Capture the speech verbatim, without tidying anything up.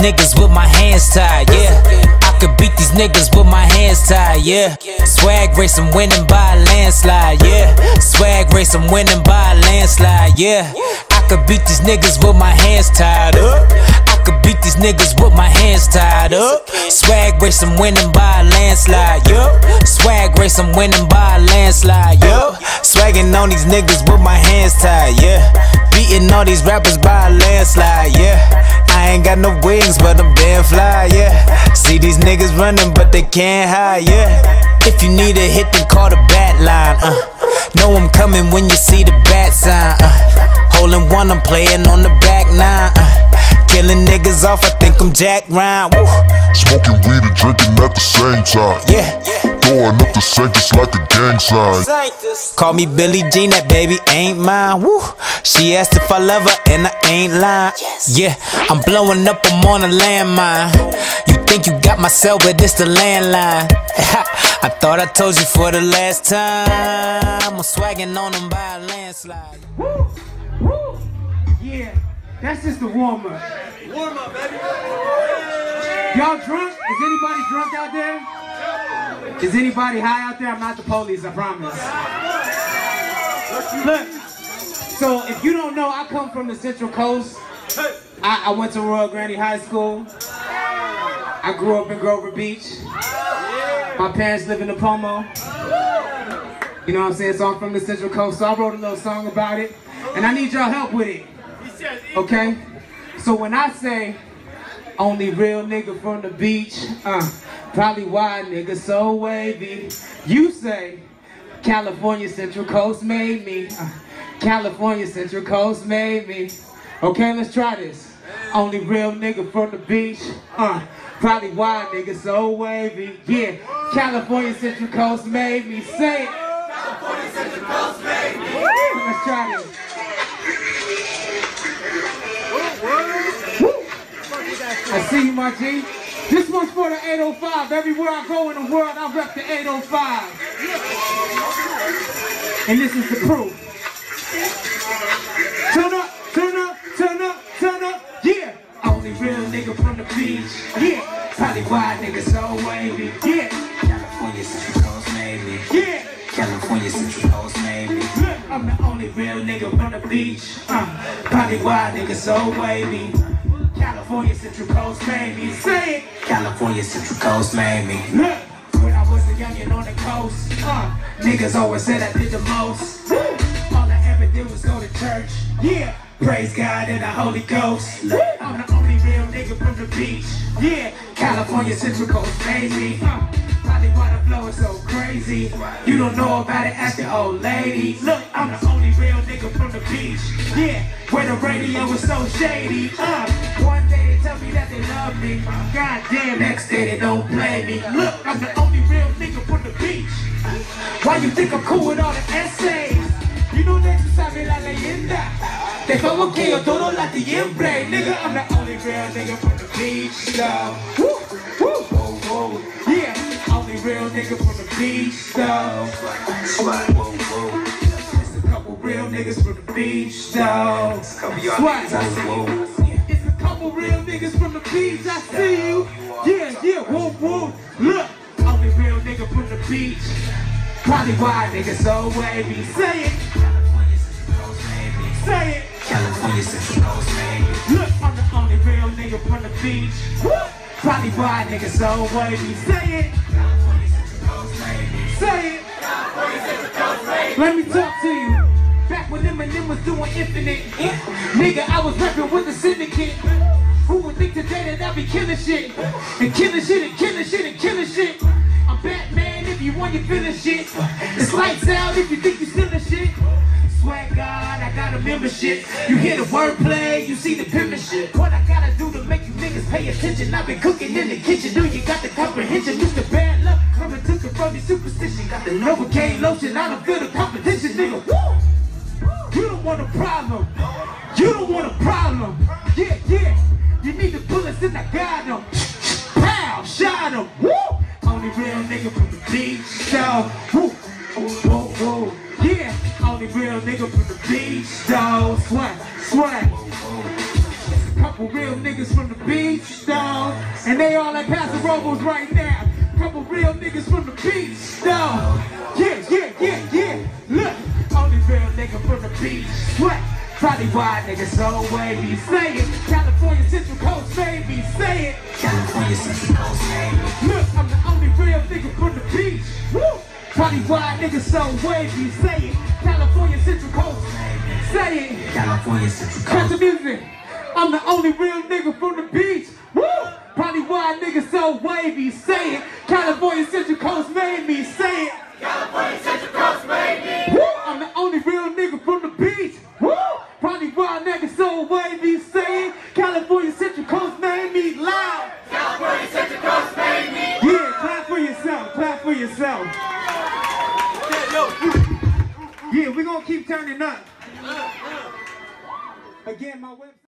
niggas with my hands tied, yeah. I could beat these niggas with my hands tied, yeah. Swag race, I'm winning by a landslide, yeah. Swag race, I'm winning by a landslide, yeah. I could beat these niggas with my hands tied up. I could beat these niggas with my hands tied up. Swag race, I'm winning by a landslide, yeah. Swag race, I'm winning by a landslide, yeah. Swagging on these niggas with my hands tied, yeah. Beating all these rappers by a landslide, yeah. I ain't got no wings, but I'm damn fly, yeah. See these niggas running, but they can't hide, yeah. If you need a hit, then call the bat line, uh. Know I'm coming when you see the bat sign, uh. Holding one, I'm playing on the back nine, uh. Killing niggas off, I think I'm Jack Ryan, woo. Smoking weed and drinking at the same time, yeah, yeah. Throwing up the Sanctus like a gang sign. Call me Billie Jean, that baby ain't mine. Woo. She asked if I love her and I ain't lying. Yes. Yeah, I'm blowing up, I'm on a landmine. You think you got my cell, but it's the landline. I thought I told you for the last time. I'm swagging on them by a landslide. Woo. Woo. Yeah, that's just the warm up. Warm up, baby. Y'all drunk? Is anybody drunk out there? Is anybody high out there? I'm not the police, I promise. Look, so if you don't know, I come from the Central Coast. I, I went to Royal Granny High School. I grew up in Grover Beach. My parents live in the Pomo. You know what I'm saying? So I'm from the Central Coast, so I wrote a little song about it. And I need y'all help with it. Okay? So when I say, only real nigga from the beach, uh, probably why nigga so wavy. You say, California Central Coast made me. Uh, California Central Coast made me. Okay, let's try this. Only real nigga from the beach, uh, probably why nigga so wavy. Yeah, California Central Coast made me. Say it. California Central Coast made me. Woo! Let's try this. I see you, my G. This one's for the eight oh five. Everywhere I go in the world, I rep the eight oh five. And this is the proof. Turn up, turn up, turn up, turn up, yeah. Only real nigga from the beach, yeah. Probably why niggas so wavy, yeah. California Central Coast made me, yeah. California Central Coast made me. I'm the only real nigga from the beach, uh. Probably why niggas so wavy. California Central Coast made me. Say it. California Central Coast made me. Look, when I was a youngin' on the coast, uh, niggas always said I did the most. Woo. All I ever did was go to church. Yeah, praise God and the Holy Ghost. Look, I'm the only real nigga from the beach. Yeah, California Central Coast made me. Uh, probably why the flow is so crazy. You don't know about it, ask the old lady. Look, I'm the only real nigga from the beach. Yeah, where the radio is so shady. Uh, One day they tell me that they love me. God damn, next day they don't blame me. Look, I'm the only real nigga from the beach. Why you think I'm cool with all the essays? You know that you sabe la leyenda. Te pongo que yo todo la tiembre. Nigga, I'm the only real nigga from the beach, though. Woo, woo, whoa, whoa. Yeah, only real nigga from the beach, though. Swag, whoa, whoa. Just a couple real niggas from the beach, though. Swag, whoa. Couple real niggas from the beach, I see you. Yeah, yeah, whoop, whoop. Look, only real nigga from the beach. Probably why niggas so wavy. Say it. California Central Coast made me. Say it. California Central Coast made me. Look, I'm the only real nigga from the beach. Whoop. Probably why niggas so wavy. Say it. California Central Coast made me. Say it. California Central Coast made me. Let me talk to you. Back when Eminem was doing Infinite, yeah. Nigga, I was reppin' with the syndicate. Who would think today that I be killing shit? And killing shit, and killing shit, and killing shit. I'm Batman if you want, you feelin' shit. It's lights out if you think you stealing shit. Swag God, I got a membership. You hear the wordplay, you see the penmanship. What I gotta do to make you niggas pay attention? I've been cooking in the kitchen, do you got the comprehension? Mister Bad Luck, coming to confirm your superstition. Got the Novocaine lotion, I don't feel the competition, nigga. Woo! You don't want a problem. You don't want a problem. Yeah, yeah. You need the bullets and I got them. Pow, shot them. Woo! Only real nigga from the beach, though. Woo! Oh, oh, oh. Yeah. Only real nigga from the beach, though. Swag, swag. couple real niggas from the beach, dog. And they all at Paso Robles right now. Couple real niggas from the beach, dog. Yeah, yeah, yeah, yeah. Look, only real nigga from the beach. What? Probably why niggas always be saying California Central Coast, baby, say it. California Central Coast, baby. Look, I'm the only real nigga from the beach. Woo! Probably why niggas so wavy, say it. California Central Coast, say it. California Central Coast. Catch the music. I'm the only real nigga from the beach. Woo! Probably why niggas so wavy, say it. California Central Coast made me say it. California Central Coast made me. Woo! I'm the only real nigga from the beach. Woo! Probably why niggas so wavy, say it. California Central Coast made me loud. California Central Coast made me. Yeah, clap for yourself. Clap for yourself. Yeah, we're gonna keep turning up. Again, my website.